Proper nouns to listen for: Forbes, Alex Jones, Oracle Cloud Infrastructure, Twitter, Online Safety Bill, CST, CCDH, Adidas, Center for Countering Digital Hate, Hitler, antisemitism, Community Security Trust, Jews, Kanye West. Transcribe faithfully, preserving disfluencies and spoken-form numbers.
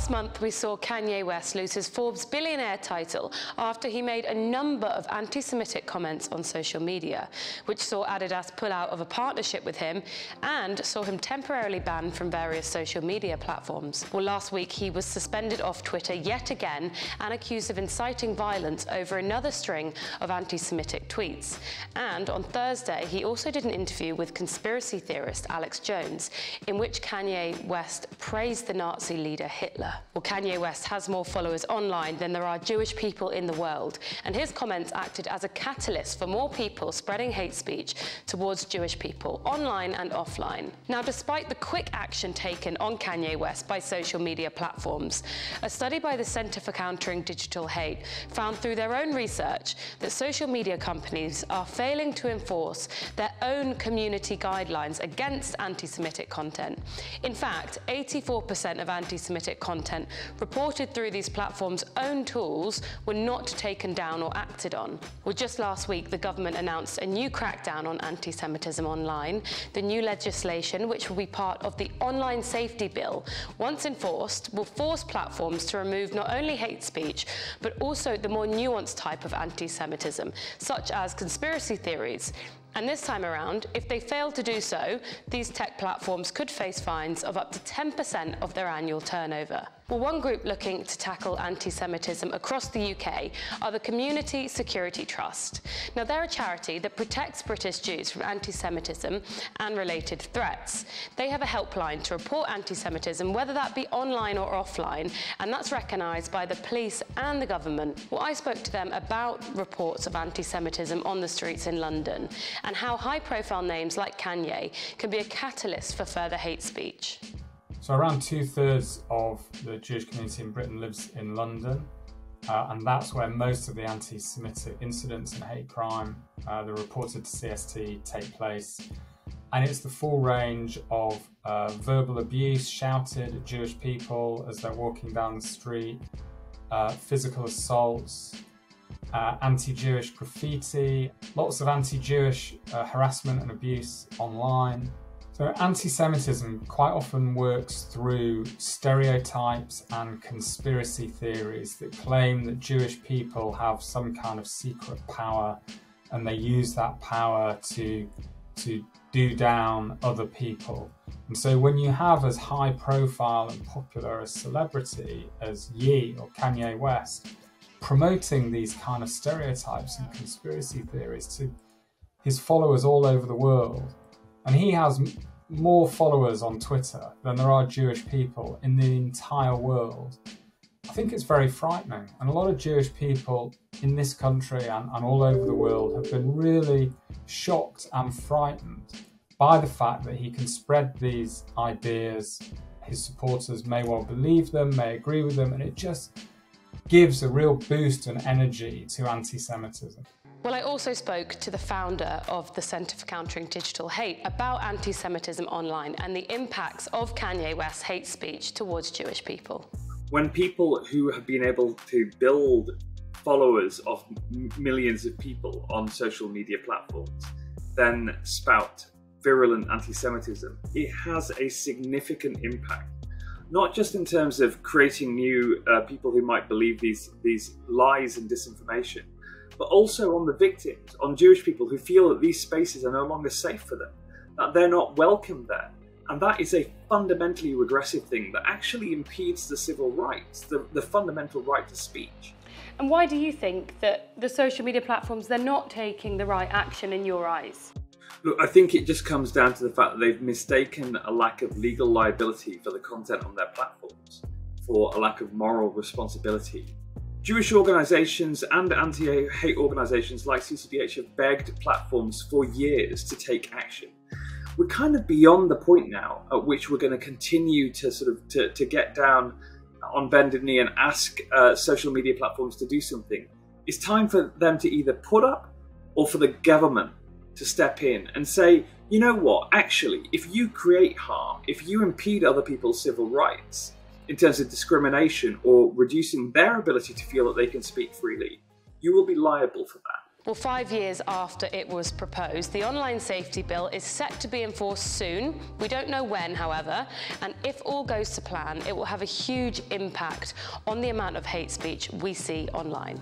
Last month, we saw Kanye West lose his Forbes billionaire title after he made a number of anti-Semitic comments on social media, which saw Adidas pull out of a partnership with him and saw him temporarily banned from various social media platforms. Well, last week, he was suspended off Twitter yet again and accused of inciting violence over another string of anti-Semitic tweets. And on Thursday, he also did an interview with conspiracy theorist Alex Jones, in which Kanye West praised the Nazi leader Hitler. Well, Kanye West has more followers online than there are Jewish people in the world, and his comments acted as a catalyst for more people spreading hate speech towards Jewish people, online and offline. Now, despite the quick action taken on Kanye West by social media platforms, a study by the Center for Countering Digital Hate found through their own research that social media companies are failing to enforce their own community guidelines against anti-Semitic content. In fact, eighty-four percent of anti-Semitic content reported through these platforms' own tools were not taken down or acted on. Well, just last week, the government announced a new crackdown on anti-Semitism online. The new legislation, which will be part of the Online Safety Bill, once enforced, will force platforms to remove not only hate speech, but also the more nuanced type of anti-Semitism, such as conspiracy theories. And this time around, if they fail to do so, these tech platforms could face fines of up to ten percent of their annual turnover. Well, one group looking to tackle anti-Semitism across the U K are the Community Security Trust. Now, they're a charity that protects British Jews from anti-Semitism and related threats. They have a helpline to report anti-Semitism, whether that be online or offline, and that's recognised by the police and the government. Well, I spoke to them about reports of anti-Semitism on the streets in London and how high-profile names like Kanye can be a catalyst for further hate speech. So around two-thirds of the Jewish community in Britain lives in London, uh, and that's where most of the anti-Semitic incidents and hate crime uh, that are reported to C S T take place. And it's the full range of uh, verbal abuse shouted at Jewish people as they're walking down the street, uh, physical assaults, uh, anti-Jewish graffiti, lots of anti-Jewish uh, harassment and abuse online. So anti-Semitism quite often works through stereotypes and conspiracy theories that claim that Jewish people have some kind of secret power, and they use that power to, to do down other people. And so when you have as high profile and popular a celebrity as Ye or Kanye West promoting these kind of stereotypes and conspiracy theories to his followers all over the world, and he has more followers on Twitter than there are Jewish people in the entire world, I think it's very frightening. And a lot of Jewish people in this country and, and all over the world have been really shocked and frightened by the fact that he can spread these ideas. His supporters may well believe them, may agree with them, and it just gives a real boost and energy to anti-Semitism. Well, I also spoke to the founder of the Center for Countering Digital Hate about anti-Semitism online and the impacts of Kanye West's hate speech towards Jewish people. When people who have been able to build followers of millions of people on social media platforms then spout virulent anti-Semitism, it has a significant impact. Not just in terms of creating new uh, people who might believe these, these lies and disinformation, but also on the victims, on Jewish people who feel that these spaces are no longer safe for them, that they're not welcome there. And that is a fundamentally regressive thing that actually impedes the civil rights, the, the fundamental right to speech. And why do you think that the social media platforms, they're not taking the right action in your eyes? Look, I think it just comes down to the fact that they've mistaken a lack of legal liability for the content on their platforms for a lack of moral responsibility. Jewish organisations and anti-hate organisations like C C D H have begged platforms for years to take action. We're kind of beyond the point now at which we're going to continue to sort of to, to get down on bended knee and ask uh, social media platforms to do something. It's time for them to either put up or for the government to step in and say, you know what, actually, if you create harm, if you impede other people's civil rights, in terms of discrimination or reducing their ability to feel that they can speak freely, you will be liable for that. Well, five years after it was proposed, the Online Safety Bill is set to be enforced soon. We don't know when, however, and if all goes to plan, it will have a huge impact on the amount of hate speech we see online.